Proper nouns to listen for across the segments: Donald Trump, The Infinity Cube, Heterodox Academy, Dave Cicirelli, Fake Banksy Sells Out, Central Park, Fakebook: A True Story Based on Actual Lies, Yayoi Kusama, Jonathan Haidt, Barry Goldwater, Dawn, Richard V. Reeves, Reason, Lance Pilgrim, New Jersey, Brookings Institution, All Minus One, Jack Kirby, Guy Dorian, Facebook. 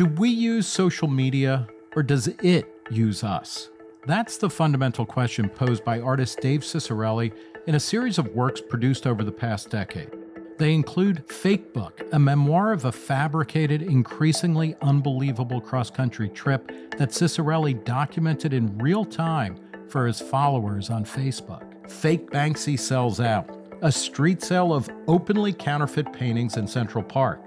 Do we use social media, or does it use us? That's the fundamental question posed by artist Dave Cicirelli in a series of works produced over the past decade. They include Fakebook, a memoir of a fabricated, increasingly unbelievable cross-country trip that Cicirelli documented in real time for his followers on Facebook. Fake Banksy Sells Out, a street sale of openly counterfeit paintings in Central Park.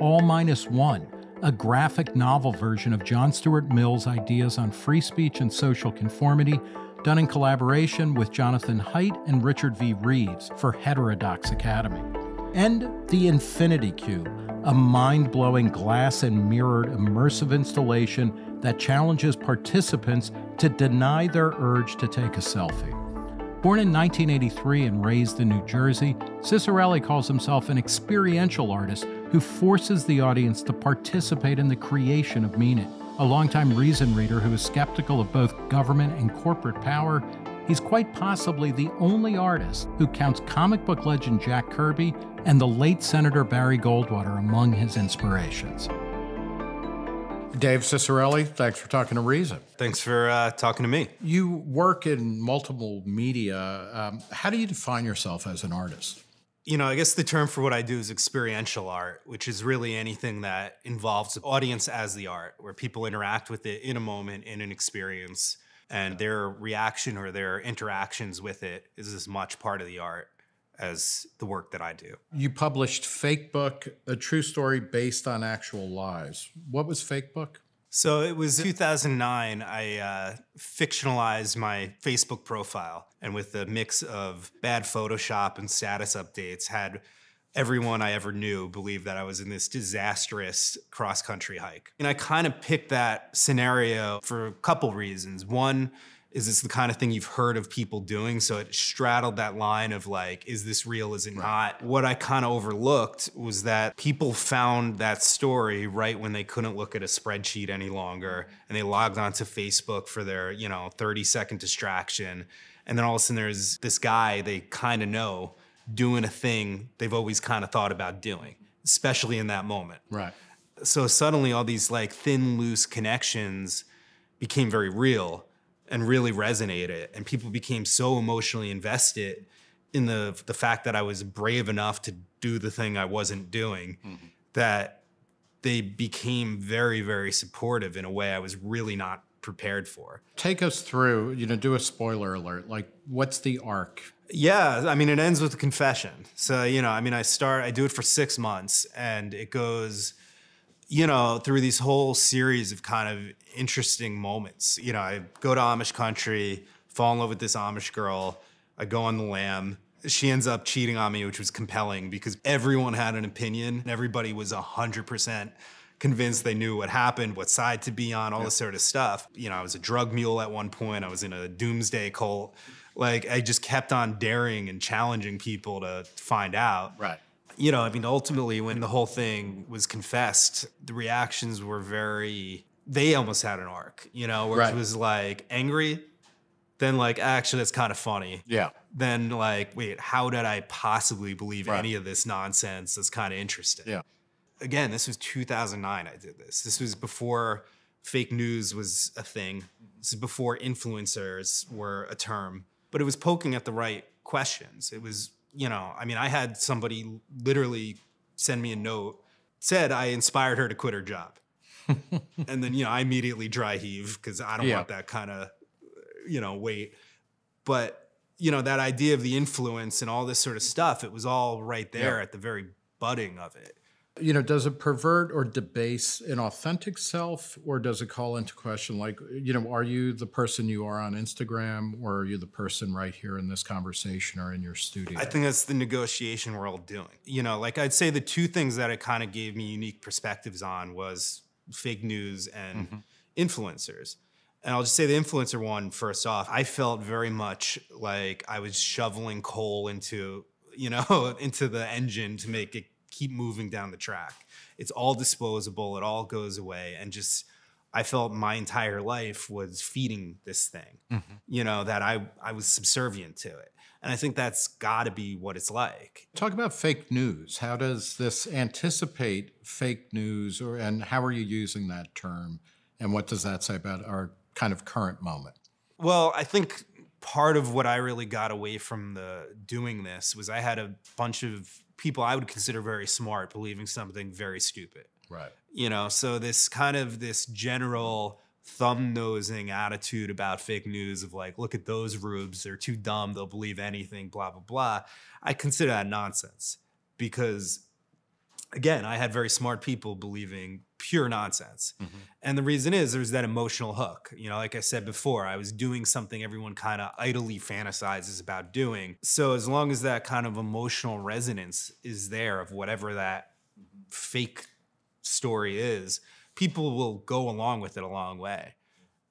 All Minus One, a graphic novel version of John Stuart Mill's ideas on free speech and social conformity, done in collaboration with Jonathan Haidt and Richard V. Reeves for Heterodox Academy. And The Infinity Cube, a mind-blowing glass and mirrored immersive installation that challenges participants to deny their urge to take a selfie. Born in 1983 and raised in New Jersey, Cicirelli calls himself an experiential artist who forces the audience to participate in the creation of meaning. A longtime Reason reader who is skeptical of both government and corporate power, he's quite possibly the only artist who counts comic book legend Jack Kirby and the late Senator Barry Goldwater among his inspirations. Dave Cicirelli, thanks for talking to Reason. Thanks for talking to me. You work in multiple media. How do you define yourself as an artist? You know, I guess the term for what I do is experiential art, which is really anything that involves the audience as the art, where people interact with it in a moment, in an experience, and their reaction or their interactions with it is as much part of the art as the work that I do. You published Fakebook, a true story based on actual lies. What was Fakebook? So it was 2009, I fictionalized my Facebook profile, and with a mix of bad Photoshop and status updates, had everyone I ever knew believe that I was in this disastrous cross-country hike. And I kind of picked that scenario for a couple reasons. One is it's the kind of thing you've heard of people doing, so it straddled that line of like, is this real, is it not? What I kind of overlooked was that people found that story right when they couldn't look at a spreadsheet any longer, and they logged onto Facebook for their, you know, 30-second distraction, and then all of a sudden there's this guy they kind of know doing a thing they've always kind of thought about doing, especially in that moment. Right. So suddenly all these like thin, loose connections became very real and really resonated, and people became so emotionally invested in the fact that I was brave enough to do the thing I wasn't doing, that they became very, very supportive in a way I was really not prepared for. Take us through, you know, do a spoiler alert, like what's the arc? Yeah, I mean, it ends with a confession. So, you know, I mean, I do it for 6 months, and it goes, you know, through these whole series of kind of interesting moments. You know, I go to Amish country, fall in love with this Amish girl, I go on the lam, she ends up cheating on me, which was compelling because everyone had an opinion, and everybody was 100% convinced they knew what happened, what side to be on, all this sort of stuff. You know, I was a drug mule at one point, I was in a doomsday cult. Like, I just kept on daring and challenging people to find out. Right. You know, I mean, ultimately, when the whole thing was confessed, the reactions were very, they almost had an arc, you know, where it was like angry, then like, actually, that's kind of funny. Yeah. Then like, wait, how did I possibly believe any of this nonsense? That's kind of interesting. Yeah. Again, this was 2009 I did this. This was before fake news was a thing. This is before influencers were a term. But it was poking at the right questions. It was, you know, I mean, I had somebody literally send me a note, said I inspired her to quit her job. And then, you know, I immediately dry heave because I don't want that kind of, you know, weight. But, you know, that idea of the influence and all this sort of stuff, it was all right there at the very budding of it. You know, does it pervert or debase an authentic self, or does it call into question, like, you know, are you the person you are on Instagram, or are you the person right here in this conversation or in your studio? I think that's the negotiation we're all doing. You know, like, I'd say the two things that it kind of gave me unique perspectives on was fake news and influencers. And I'll just say the influencer one first off. I felt very much like I was shoveling coal into, you know, into the engine to make it keep moving down the track. It's all disposable, it all goes away. And just, I felt my entire life was feeding this thing, you know, that I was subservient to it. And I think that's got to be what it's like. Talk about fake news. How does this anticipate fake news, or and how are you using that term? And what does that say about our kind of current moment? Well, I think part of what I really got away from doing this was I had a bunch of people I would consider very smart believing something very stupid. Right. You know, so this kind of this general thumb-nosing attitude about fake news of like, look at those rubes, they're too dumb, they'll believe anything, blah, blah, blah. I consider that nonsense because, again, I had very smart people believing pure nonsense. Mm-hmm. And the reason is there's that emotional hook. You know, like I said before, I was doing something everyone kind of idly fantasizes about doing. So as long as that kind of emotional resonance is there of whatever that fake story is, people will go along with it a long way.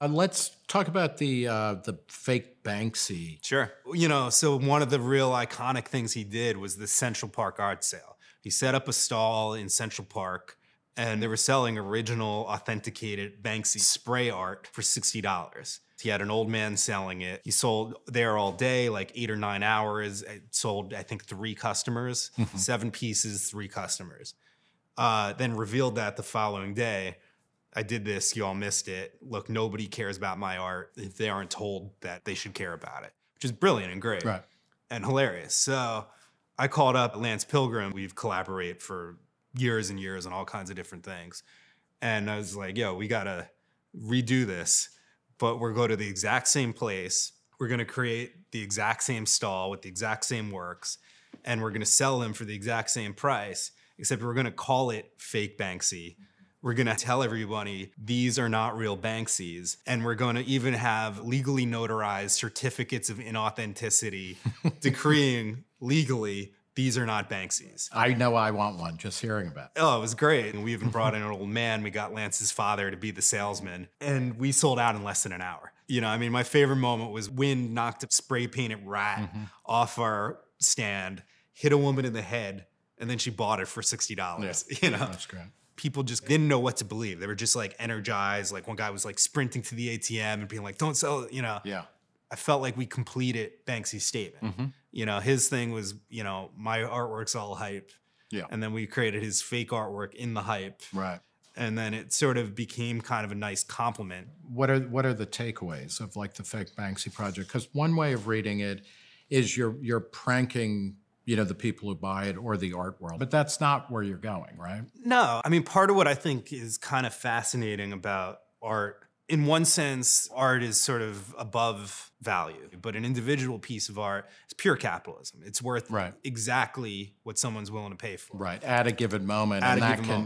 Let's talk about the fake Banksy. Sure. You know, so one of the real iconic things he did was the Central Park art sale. He set up a stall in Central Park, and they were selling original, authenticated Banksy spray art for $60. He had an old man selling it. He sold there all day, like 8 or 9 hours. It sold, I think, 3 customers, 7 pieces, 3 customers. Then revealed that the following day, I did this, you all missed it. Look, nobody cares about my art if they aren't told that they should care about it, which is brilliant and great and hilarious. So I called up Lance Pilgrim. We've collaborated for years and years on all kinds of different things. And I was like, yo, we gotta redo this, but we're going to the exact same place. We're gonna create the exact same stall with the exact same works, and we're gonna sell them for the exact same price, except we're gonna call it Fake Banksy. We're gonna tell everybody these are not real Banksys, and we're gonna even have legally notarized certificates of inauthenticity decreeing legally these are not Banksys. I know I want one, just hearing about it. Oh, it was great. And we even brought in an old man. We got Lance's father to be the salesman, and we sold out in less than an hour. You know, I mean, my favorite moment was wind knocked a spray-painted rat off our stand, hit a woman in the head, and then she bought it for $60, you know? That's great. People just didn't know what to believe. They were just like energized. Like one guy was like sprinting to the ATM and being like, don't sell it, you know? Yeah. I felt like we completed Banksy's statement. You know, his thing was, you know, my artwork's all hype. Yeah. And then we created his fake artwork in the hype. Right. And then it sort of became kind of a nice compliment. What are the takeaways of like the Fake Banksy project? Because one way of reading it is you're pranking, you know, the people who buy it or the art world. But that's not where you're going, right? No. I mean, part of what I think is kind of fascinating about art, in one sense, art is sort of above value, but an individual piece of art is pure capitalism. It's worth exactly what someone's willing to pay for. Right, at a given moment. And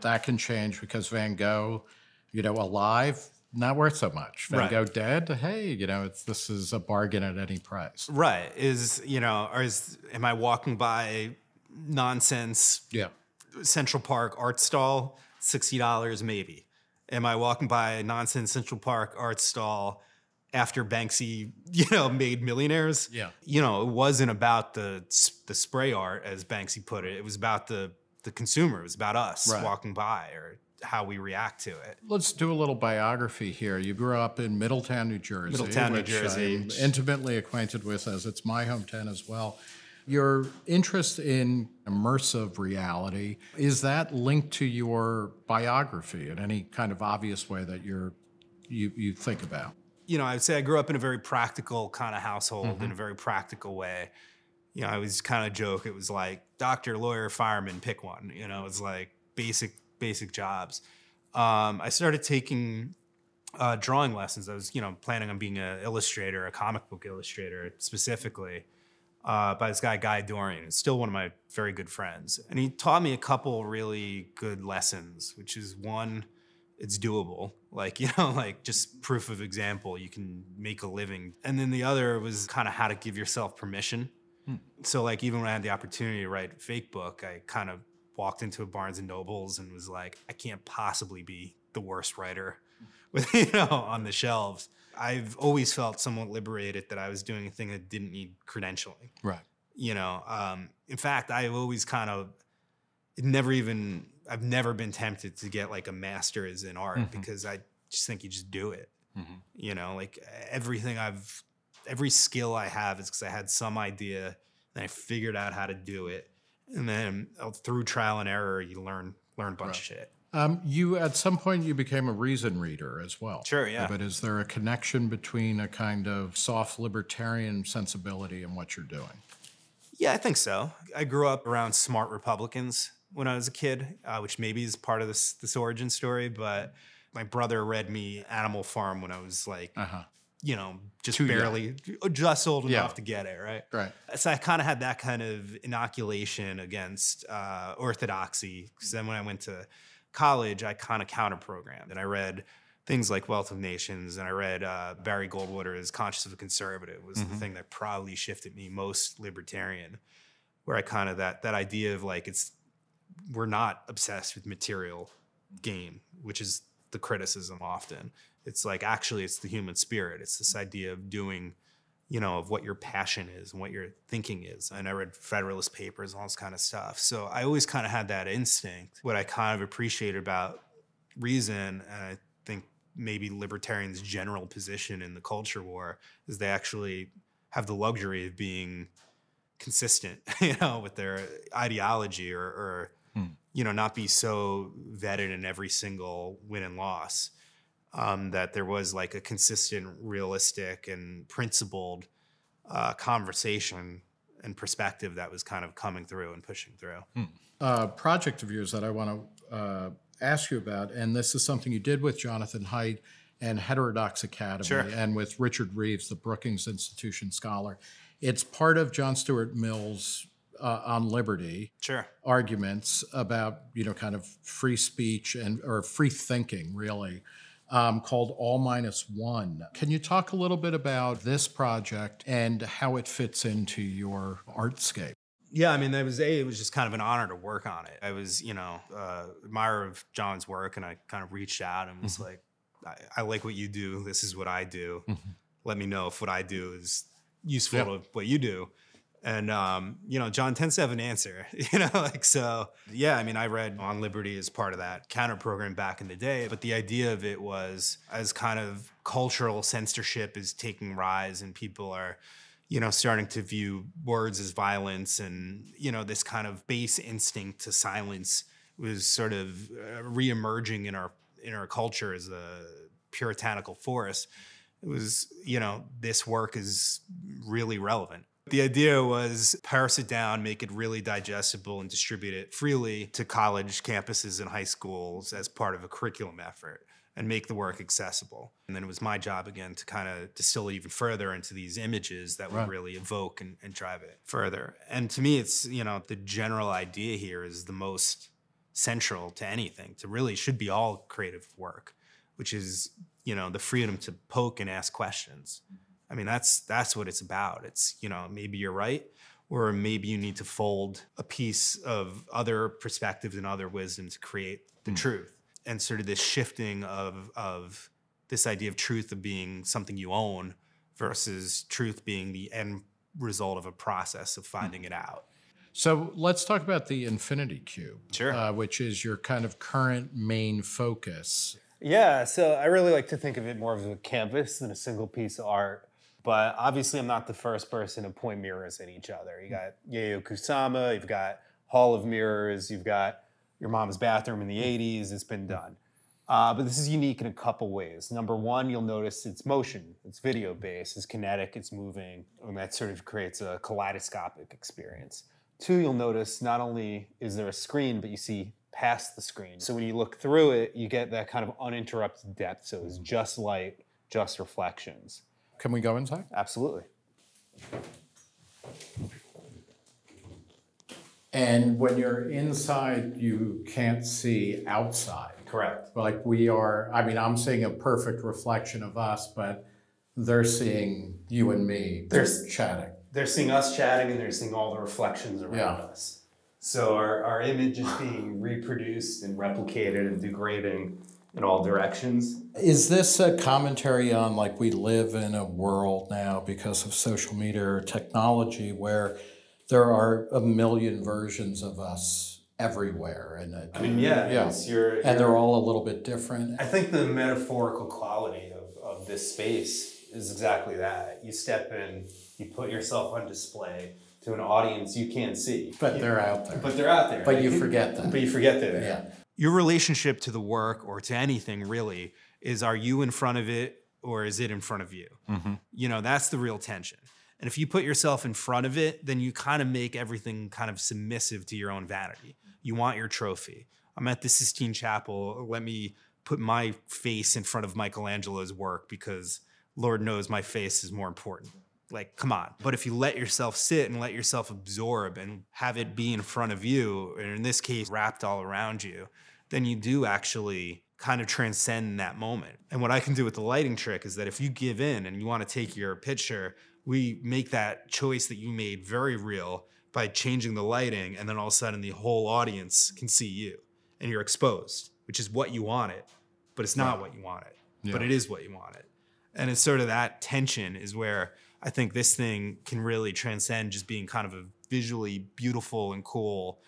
that can change because Van Gogh, you know, alive, not worth so much. Van Gogh dead, hey, you know, this is a bargain at any price. Right, you know, am I walking by nonsense Central Park art stall, $60 maybe? Am I walking by a nonsense Central Park art stall after Banksy, you know, made millionaires? Yeah. You know, it wasn't about the spray art, as Banksy put it. It was about the consumer. It was about us walking by or how we react to it. Let's do a little biography here. You grew up in Middletown, New Jersey. Middletown, New Jersey. I'm intimately acquainted with, as it's my hometown as well. Your interest in immersive reality, is that linked to your biography in any kind of obvious way that you think about? You know, I would say I grew up in a very practical kind of household, in a very practical way. You know, I was kind of joke. It was like doctor, lawyer, fireman, pick one. You know, it's like basic jobs. I started taking drawing lessons. I was, you know, planning on being an illustrator, a comic book illustrator specifically. By this guy, Guy Dorian, who's still one of my very good friends. And he taught me a couple really good lessons, which is one, it's doable. Like, you know, like just proof of example, you can make a living. And then the other was kind of how to give yourself permission. So like, even when I had the opportunity to write Fakebook, I kind of walked into a Barnes and Nobles and was like, I can't possibly be the worst writer with, you know, on the shelves. I've always felt somewhat liberated that I was doing a thing that didn't need credentialing. Right. You know, in fact, I've always kind of I've never been tempted to get like a master's in art because I just think you just do it. You know, like everything I've every skill I have is because I had some idea and I figured out how to do it. And then through trial and error, you learn a bunch of shit. You, at some point, you became a Reason reader as well. Sure, yeah. But is there a connection between a kind of soft libertarian sensibility and what you're doing? Yeah, I think so. I grew up around smart Republicans when I was a kid, which maybe is part of this origin story, but my brother read me Animal Farm when I was like, you know, just barely old enough to get it, right? Right. So I kind of had that kind of inoculation against orthodoxy, because then when I went to college, I kind of counter-programmed, and I read things like Wealth of Nations, and I read Barry Goldwater's Conscious of a Conservative was the thing that probably shifted me most libertarian, where I kind of that idea of like, it's, we're not obsessed with material gain, which is the criticism often. It's like, actually, it's the human spirit. It's this idea of doing, you know, of what your passion is and what your thinking is. And I read Federalist Papers and all this kind of stuff. So I always kind of had that instinct. What I kind of appreciated about Reason, and I think maybe libertarians' general position in the culture war, is they actually have the luxury of being consistent, you know, with their ideology, or you know, not be so vetted in every single win and loss. That there was like a consistent, realistic, and principled conversation and perspective that was kind of coming through and pushing through. Project of yours that I want to ask you about, and this is something you did with Jonathan Haidt and Heterodox Academy, and with Richard Reeves, the Brookings Institution scholar. It's part of John Stuart Mill's on liberty arguments about, you know, kind of free speech and or free thinking, really. Called All Minus One. Can you talk a little bit about this project and how it fits into your artscape? Yeah, I mean, it was just kind of an honor to work on it. I was, you know, admirer of John's work, and I kind of reached out and was like, I like what you do. This is what I do. Let me know if what I do is useful to what you do. And, you know, John tends to have an answer, you know, like, so, yeah, I mean, I read On Liberty as part of that counter program back in the day, but the idea of it was, as kind of cultural censorship is taking rise and people are, you know, starting to view words as violence, and, you know, this kind of base instinct to silence was sort of reemerging in our culture as a puritanical force. It was, you know, this work is really relevant. The idea was parse it down, make it really digestible, and distribute it freely to college campuses and high schools as part of a curriculum effort, and make the work accessible. And then it was my job again to kind of distill it even further into these images that would really evoke and drive it further. And to me, it's, you know, the general idea here is the most central to anything, to really should be all creative work, which is, you know, the freedom to poke and ask questions. I mean, that's what it's about. It's, you know, maybe you're right, or maybe you need to fold a piece of other perspectives and other wisdom to create the truth. And sort of this shifting of this idea of truth of being something you own versus truth being the end result of a process of finding it out. So let's talk about The Infinity Cube, which is your kind of current main focus. Yeah, so I really like to think of it more of a canvas than a single piece of art. But obviously, I'm not the first person to point mirrors at each other. You got Yayoi Kusama, you've got Hall of Mirrors, you've got Your Mom's Bathroom in the 80s. It's been done. But this is unique in a couple ways. Number one, you'll notice it's motion. It's video-based. It's kinetic. It's moving. And that sort of creates a kaleidoscopic experience. Two, you'll notice not only is there a screen, but you see past the screen. So when you look through it, you get that kind of uninterrupted depth. So it's just light, just reflections. Can we go inside? Absolutely. And when you're inside, you can't see outside. Correct. Like we are, I mean, I'm seeing a perfect reflection of us, but they're seeing you and me. They're chatting. They're seeing us chatting, and they're seeing all the reflections around us. So our image is being reproduced and replicated and degrading in all directions. Is this a commentary on, like, we live in a world now because of social media or technology where there are a million versions of us everywhere? And I mean, and they're all a little bit different. I think the metaphorical quality of this space is exactly that. You step in, you put yourself on display to an audience you can't see. But they're out there. But they're out there. But you forget them. But you forget them. Yeah. Your relationship to the work, or to anything really, is, are you in front of it or is it in front of you? Mm-hmm. You know, that's the real tension. And if you put yourself in front of it, then you kind of make everything kind of submissive to your own vanity. You want your trophy. I'm at the Sistine Chapel, let me put my face in front of Michelangelo's work because Lord knows my face is more important. Like, come on. But if you let yourself sit and let yourself absorb and have it be in front of you, and in this case, wrapped all around you, then you do actually kind of transcend that moment. And what I can do with the lighting trick is that if you give in and you want to take your picture, we make that choice that you made very real by changing the lighting, and then all of a sudden the whole audience can see you and you're exposed, which is what you wanted, but it's not what you wanted, but it is what you wanted. And it's sort of that tension is where I think this thing can really transcend just being kind of a visually beautiful and cool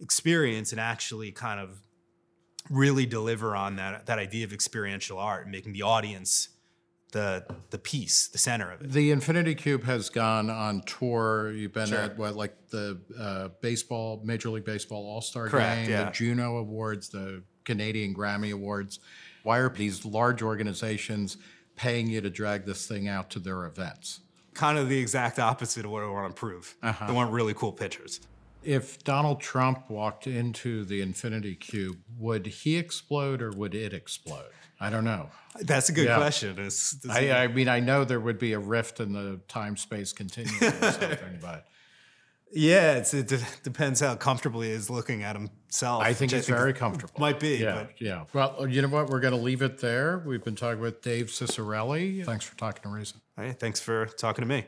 experience and actually kind of really deliver on that idea of experiential art and making the audience the piece, the center of it. The Infinity Cube has gone on tour. You've been at what, like the baseball, Major League Baseball All-Star Game, the Juno Awards, the Canadian Grammy Awards. Why are these large organizations paying you to drag this thing out to their events? Kind of the exact opposite of what I want to prove. They want really cool pictures. If Donald Trump walked into the Infinity Cube, would he explode or would it explode? I don't know. That's a good question. I mean, I know there would be a rift in the time-space continuum or something, but... Yeah, it depends how comfortable he is looking at himself. I think it's very comfortable. Might be, yeah. Well, you know what? We're going to leave it there. We've been talking with Dave Cicirelli. Thanks for talking to Reason. All right, thanks for talking to me.